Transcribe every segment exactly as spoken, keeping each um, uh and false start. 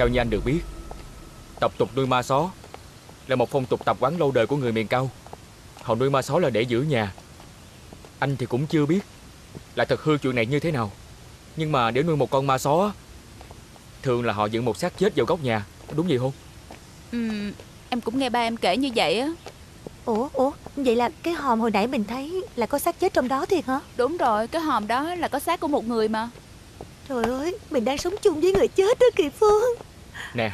Theo như anh được biết, tập tục nuôi ma só là một phong tục tập quán lâu đời của người miền Cao. Họ nuôi ma só là để giữ nhà. Anh thì cũng chưa biết là thật hư chuyện này như thế nào, nhưng mà để nuôi một con ma só, thường là họ dựng một xác chết vào góc nhà, đúng gì không? Ừ, em cũng nghe ba em kể như vậy á. Ủa, ủa, vậy là cái hòm hồi nãy mình thấy là có xác chết trong đó thiệt hả? Đúng rồi, cái hòm đó là có xác của một người mà. Trời ơi, mình đang sống chung với người chết đó Kỳ Phương. Nè,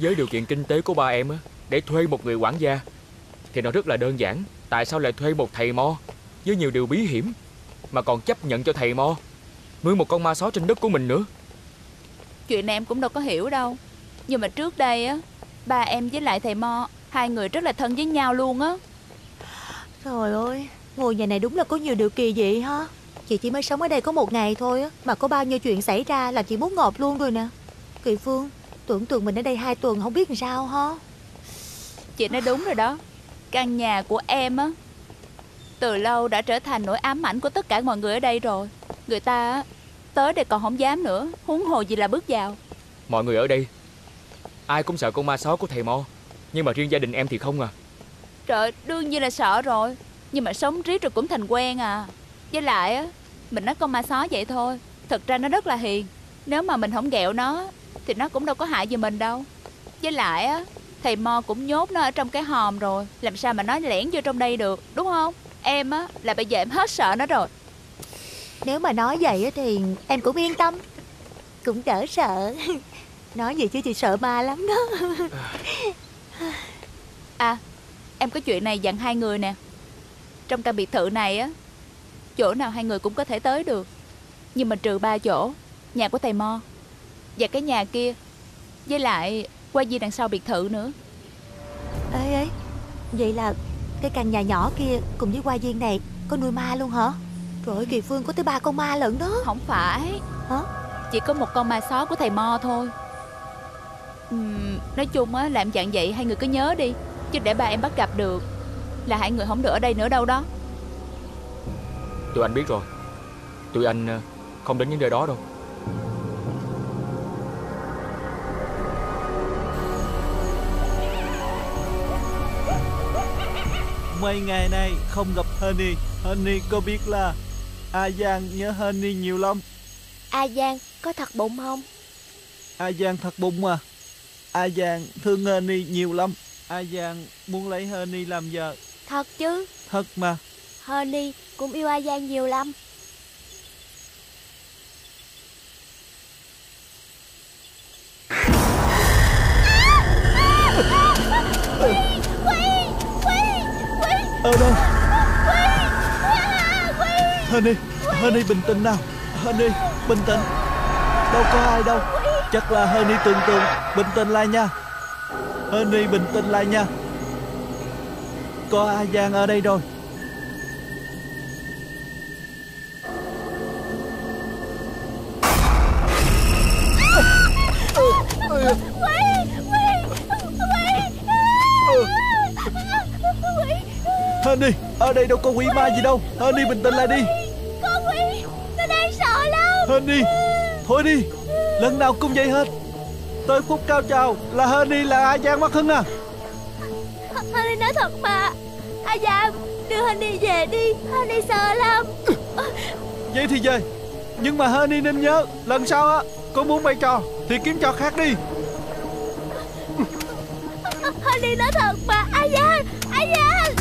với điều kiện kinh tế của ba em á, để thuê một người quản gia thì nó rất là đơn giản. Tại sao lại thuê một thầy mo với nhiều điều bí hiểm mà còn chấp nhận cho thầy mo nuôi một con ma sói trên đất của mình nữa? Chuyện này em cũng đâu có hiểu đâu. Nhưng mà trước đây á, ba em với lại thầy mo, hai người rất là thân với nhau luôn á. Trời ơi, ngôi nhà này đúng là có nhiều điều kỳ dị ha. Chị chỉ mới sống ở đây có một ngày thôi á, mà có bao nhiêu chuyện xảy ra là chị muốn ngộp luôn rồi nè. Kỳ Phương, tưởng tượng mình ở đây hai tuần không biết làm sao ha. Chị nói đúng rồi đó. Căn nhà của em á, từ lâu đã trở thành nỗi ám ảnh của tất cả mọi người ở đây rồi. Người ta á, tới đây còn không dám nữa, huống hồ gì là bước vào. Mọi người ở đây ai cũng sợ con ma sói của thầy mo, nhưng mà riêng gia đình em thì không à. Trời, đương nhiên là sợ rồi, nhưng mà sống riết rồi cũng thành quen à. Với lại á, mình nói con ma sói vậy thôi, thật ra nó rất là hiền. Nếu mà mình không ghẹo nó thì nó cũng đâu có hại gì mình đâu. Với lại á, thầy mo cũng nhốt nó ở trong cái hòm rồi, làm sao mà nó lẻn vô trong đây được, đúng không? Em á, là bây giờ em hết sợ nó rồi. Nếu mà nói vậy á thì em cũng yên tâm, cũng đỡ sợ. Nói gì chứ chị sợ ma lắm đó. À, em có chuyện này dặn hai người nè. Trong căn biệt thự này á, chỗ nào hai người cũng có thể tới được, nhưng mà trừ ba chỗ: nhà của thầy mo, và cái nhà kia, với lại qua di đằng sau biệt thự nữa. Ê ê, vậy là cái căn nhà nhỏ kia cùng với qua viên này có nuôi ma luôn hả? Trời ơi, Kỳ Phương, có tới ba con ma lận đó. Không phải. Hả? Chỉ có một con ma sói của thầy mo thôi. uhm, Nói chung á, làm dạng vậy hai người cứ nhớ đi, chứ để ba em bắt gặp được là hai người không được ở đây nữa đâu đó. Tụi anh biết rồi, tụi anh không đến những nơi đó đâu. Mấy ngày nay không gặp Honey, Honey có biết là A Giang nhớ Honey nhiều lắm. A Giang có thật bụng không? A Giang thật bụng à. A Giang thương Honey nhiều lắm. A Giang muốn lấy Honey làm vợ. Thật chứ? Thật mà. Honey cũng yêu A Giang nhiều lắm. Ở đâu? Honey, Honey bình tĩnh nào. Honey, bình tĩnh. Đâu có ai đâu. Chắc là Honey tưởng tượng. Bình tĩnh lại nha. Honey bình tĩnh lại nha. Có A Giang ở đây rồi. Honey, ở đây đâu có quỷ ma gì đâu. Honey bình tĩnh lại đi. Có quỷ, tôi đang sợ lắm. Honey, thôi đi. Lần nào cũng vậy hết. Tới phút cao trào là Honey là A Giang mất hứng à. Honey nói thật mà. A Giang đưa Honey về đi, Honey sợ lắm. Vậy thì về. Nhưng mà Honey nên nhớ, lần sau á, cô muốn bày trò thì kiếm trò khác đi. Honey nói thật mà. A Giang, A Giang.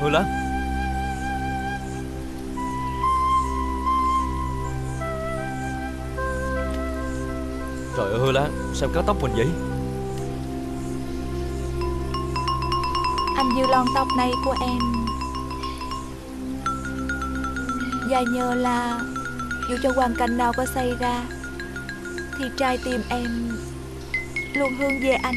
Hư lắm. Trời ơi Lan, sao cá tóc mình vậy? Anh Dư, lon tóc này của em và nhờ là dù cho hoàn cảnh nào có xảy ra thì trái tim em luôn hướng về anh.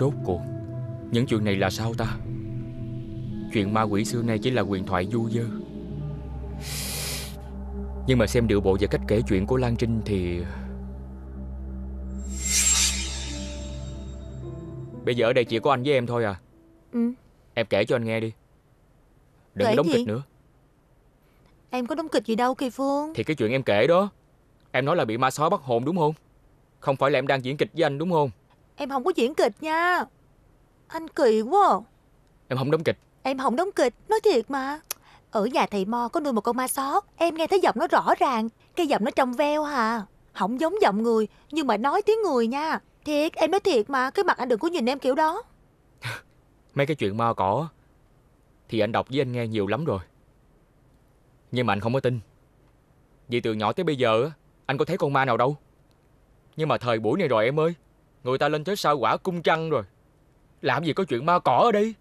Rốt cuộc những chuyện này là sao ta? Chuyện ma quỷ xưa nay chỉ là huyền thoại du dơ, nhưng mà xem điệu bộ và cách kể chuyện của Lan Trinh thì... Bây giờ ở đây chỉ có anh với em thôi à? Ừ. Em kể cho anh nghe đi. Đừng kể đóng gì? Kịch nữa. Em có đóng kịch gì đâu Kỳ Phương. Thì cái chuyện em kể đó, em nói là bị ma sói bắt hồn đúng không? Không phải là em đang diễn kịch với anh đúng không? Em không có diễn kịch nha. Anh kỳ quá. Em không đóng kịch. Em không đóng kịch, nói thiệt mà. Ở nhà thầy Mo có nuôi một con ma sói. Em nghe thấy giọng nó rõ ràng. Cái giọng nó trong veo hà. Không giống giọng người, nhưng mà nói tiếng người nha. Thiệt, em nói thiệt mà. Cái mặt anh đừng có nhìn em kiểu đó. Mấy cái chuyện ma cỏ thì anh đọc với anh nghe nhiều lắm rồi, nhưng mà anh không có tin. Vì từ nhỏ tới bây giờ anh có thấy con ma nào đâu. Nhưng mà thời buổi này rồi em ơi, người ta lên tới sao Quả cung trăng rồi, làm gì có chuyện ma cỏ ở đây.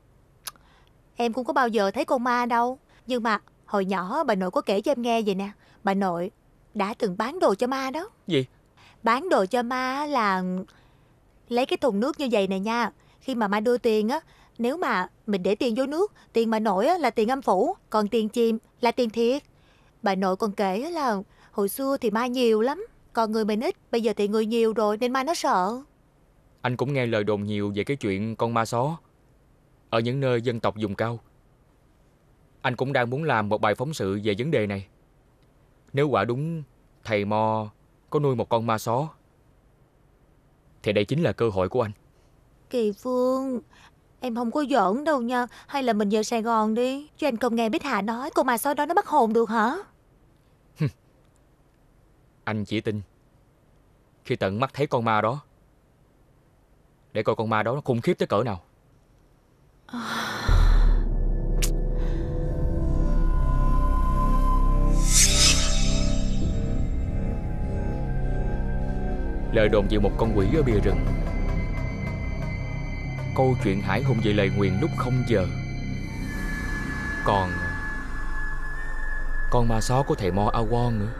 Em cũng có bao giờ thấy con ma đâu. Nhưng mà hồi nhỏ bà nội có kể cho em nghe vậy nè. Bà nội đã từng bán đồ cho ma đó. Gì? Bán đồ cho ma là lấy cái thùng nước như vậy này nha. Khi mà ma đưa tiền á, nếu mà mình để tiền vô nước, tiền bà nội á là tiền âm phủ, còn tiền chìm là tiền thiệt. Bà nội còn kể là hồi xưa thì ma nhiều lắm, còn người mình ít. Bây giờ thì người nhiều rồi nên ma nó sợ. Anh cũng nghe lời đồn nhiều về cái chuyện con ma só ở những nơi dân tộc vùng cao. Anh cũng đang muốn làm một bài phóng sự về vấn đề này. Nếu quả đúng thầy Mo có nuôi một con ma só thì đây chính là cơ hội của anh. Kỳ Phương, em không có giỡn đâu nha. Hay là mình về Sài Gòn đi. Chứ anh không nghe Bích Hà nói con ma sói đó nó bắt hồn được hả? Anh chỉ tin khi tận mắt thấy con ma đó, để coi con ma đó nó khủng khiếp tới cỡ nào. Lời đồn về một con quỷ ở bìa rừng, câu chuyện hãi hùng về lời nguyền lúc không giờ, còn con ma sói của thầy Mo A Quan nữa.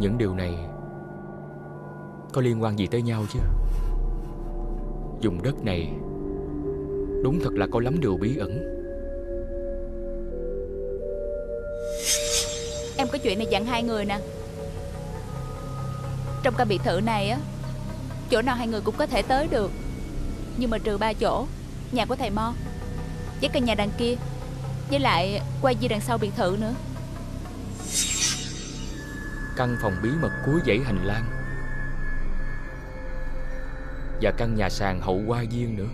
Những điều này có liên quan gì tới nhau chứ? Vùng đất này đúng thật là có lắm điều bí ẩn. Em có chuyện này dặn hai người nè. Trong căn biệt thự này á, chỗ nào hai người cũng có thể tới được, nhưng mà trừ ba chỗ: nhà của thầy Mo, với căn nhà đằng kia, với lại qua di đằng sau biệt thự nữa. Căn phòng bí mật cuối dãy hành lang và căn nhà sàn hậu hoa viên nữa.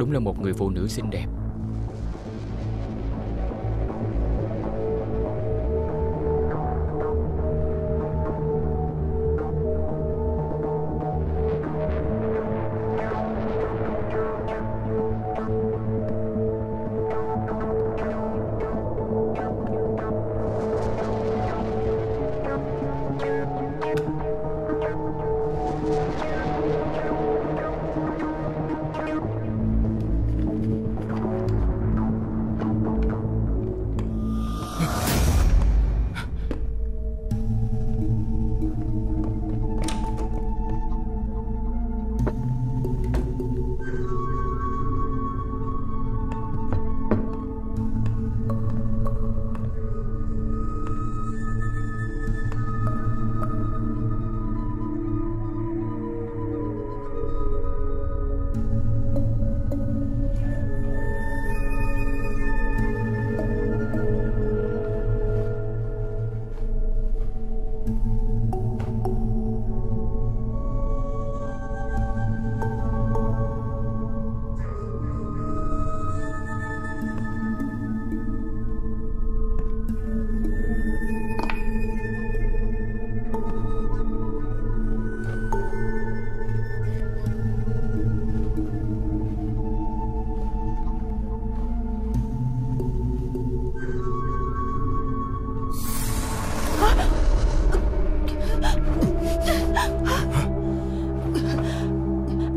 Đúng là một người phụ nữ xinh đẹp.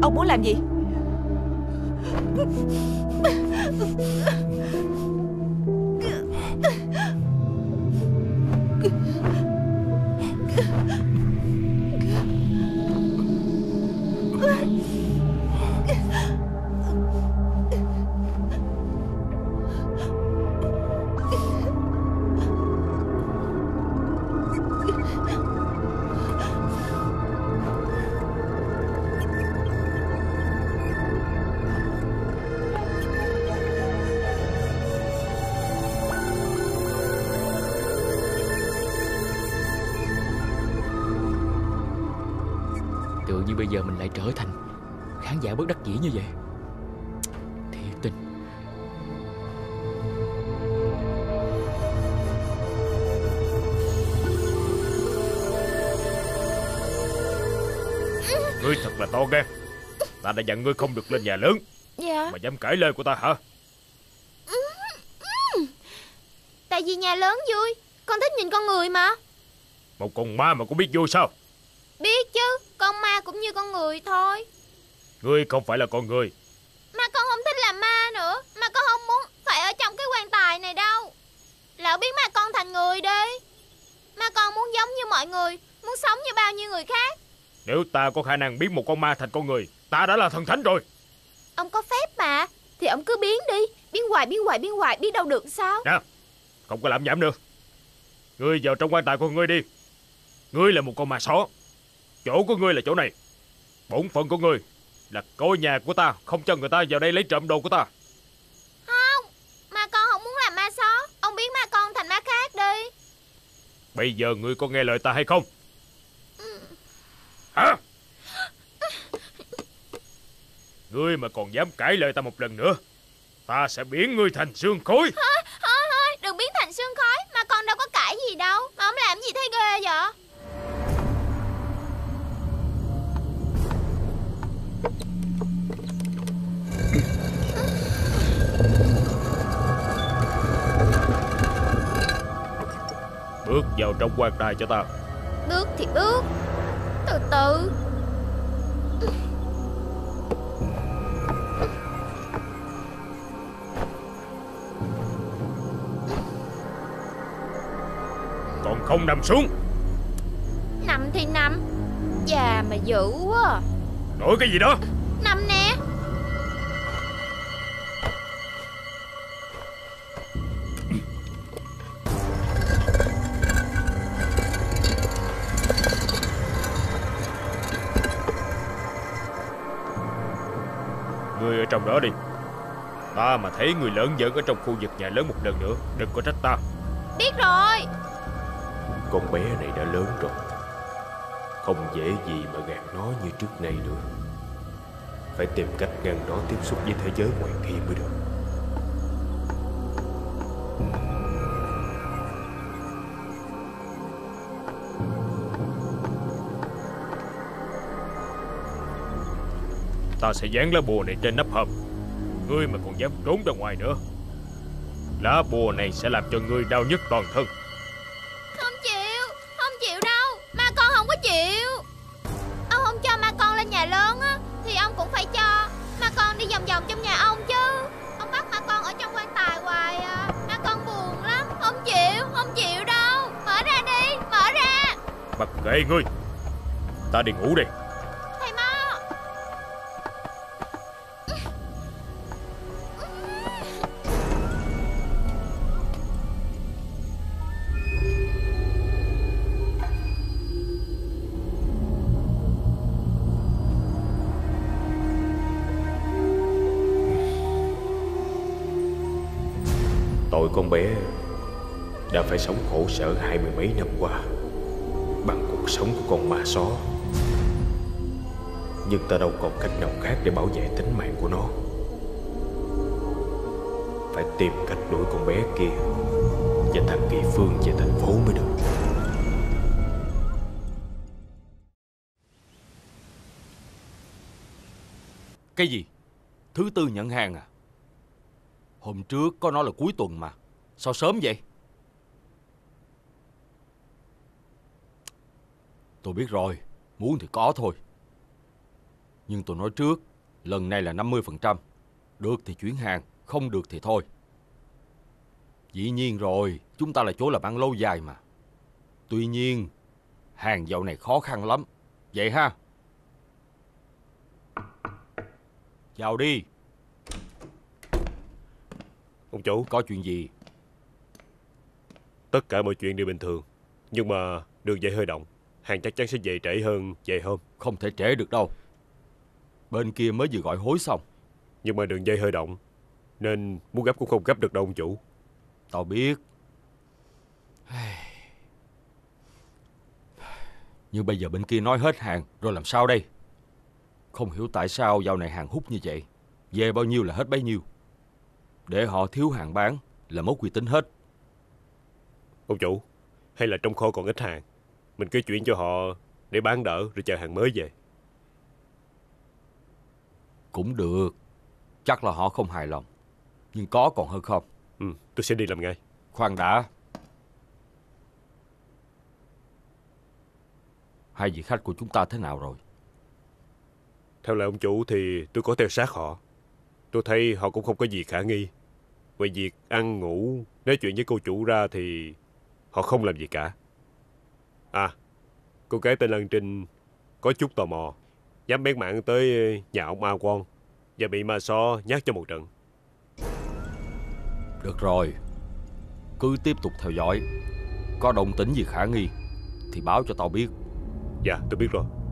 Ông muốn làm gì? Bây giờ mình lại trở thành khán giả bất đắc dĩ như vậy. Thiệt tình. Ngươi thật là to gan. Ta đã dặn ngươi không được lên nhà lớn. Dạ. Mà dám cãi lời của ta hả? ừ, ừ. Tại vì nhà lớn vui. Con thích nhìn con người mà. Một con ma mà cũng biết vui sao? Biết chứ, con ma cũng như con người thôi. Ngươi không phải là con người. Mà con không thích làm ma nữa. Mà con không muốn phải ở trong cái quan tài này đâu. Lỡ biến ma con thành người đi. Mà con muốn giống như mọi người, muốn sống như bao nhiêu người khác. Nếu ta có khả năng biến một con ma thành con người, ta đã là thần thánh rồi. Ông có phép mà, thì ông cứ biến đi. Biến hoài, biến hoài, biến hoài, biết đâu được sao. Nè, không có lảm nhảm nữa. Ngươi vào trong quan tài của ngươi đi. Ngươi là một con ma sói. Chỗ của ngươi là chỗ này. Bổn phận của ngươi là coi nhà của ta, không cho người ta vào đây lấy trộm đồ của ta. Không, mà con không muốn làm ma sói. Ông biến ma con thành ma khác đi. Bây giờ ngươi có nghe lời ta hay không? Ừ. Hả? Ngươi mà còn dám cãi lời ta một lần nữa, ta sẽ biến ngươi thành xương khói. Thôi, thôi, đừng biến thành xương khói. Mà con đâu có cãi gì đâu. Mà ông làm gì thấy ghê vậy? Bước vào trong quan tài cho ta. Bước thì bước, từ từ. Còn không nằm xuống. Nằm thì nằm. Già mà dữ quá. Nổi cái gì đó. Nằm nè. Ngươi ở trong đó đi. Ta mà thấy người lớn giỡn ở trong khu vực nhà lớn một lần nữa, đừng có trách ta. Biết rồi. Con bé này đã lớn rồi, không dễ gì mà gạt nó như trước này nữa. Phải tìm cách ngăn nó tiếp xúc với thế giới ngoài kia mới được. Ta sẽ dán lá bùa này trên nắp hộp. Ngươi mà còn dám trốn ra ngoài nữa, lá bùa này sẽ làm cho ngươi đau nhức toàn thân. Không chịu, không chịu đâu. Ma con không có chịu. Ông không cho ma con lên nhà lớn á, thì ông cũng phải cho ma con đi vòng vòng trong nhà ông chứ. Ông bắt ma con ở trong quan tài hoài à. Ma con buồn lắm. Không chịu, không chịu đâu. Mở ra đi, mở ra. Mặc kệ ngươi, ta đi ngủ đi. Tội con bé đã phải sống khổ sở hai mươi mấy năm qua bằng cuộc sống của con ma só. Nhưng ta đâu còn cách nào khác để bảo vệ tính mạng của nó. Phải tìm cách đuổi con bé kia và thằng Kỳ Phương về thành phố mới được. Cái gì? Thứ tư nhận hàng à? Hôm trước có nói là cuối tuần mà, sao sớm vậy? Tôi biết rồi, muốn thì có thôi. Nhưng tôi nói trước, lần này là năm mươi phần trăm. Được thì chuyển hàng, không được thì thôi. Dĩ nhiên rồi, chúng ta là chỗ làm ăn lâu dài mà. Tuy nhiên, hàng dạo này khó khăn lắm. Vậy ha. Vào đi. Ông chủ, có chuyện gì? Tất cả mọi chuyện đều bình thường, nhưng mà đường dây hơi động. Hàng chắc chắn sẽ về trễ hơn vài hôm. Không thể trễ được đâu. Bên kia mới vừa gọi hối xong. Nhưng mà đường dây hơi động, nên muốn gấp cũng không gấp được đâu ông chủ. Tao biết. Nhưng bây giờ bên kia nói hết hàng rồi làm sao đây? Không hiểu tại sao dạo này hàng hút như vậy. Về bao nhiêu là hết bấy nhiêu. Để họ thiếu hàng bán là mất uy tín hết. Ông chủ, hay là trong kho còn ít hàng, mình cứ chuyển cho họ để bán đỡ rồi chờ hàng mới về. Cũng được. Chắc là họ không hài lòng, nhưng có còn hơn không. Ừ, tôi sẽ đi làm ngay. Khoan đã. Hai vị khách của chúng ta thế nào rồi? Theo lời ông chủ thì tôi có theo sát họ. Tôi thấy họ cũng không có gì khả nghi. Về việc ăn ngủ, nói chuyện với cô chủ ra thì họ không làm gì cả. À, cô gái tên Lan Trinh có chút tò mò, dám bén mảng tới nhà ông A Quan và bị ma so nhát cho một trận. Được rồi, cứ tiếp tục theo dõi. Có động tĩnh gì khả nghi thì báo cho tao biết. Dạ, tôi biết rồi.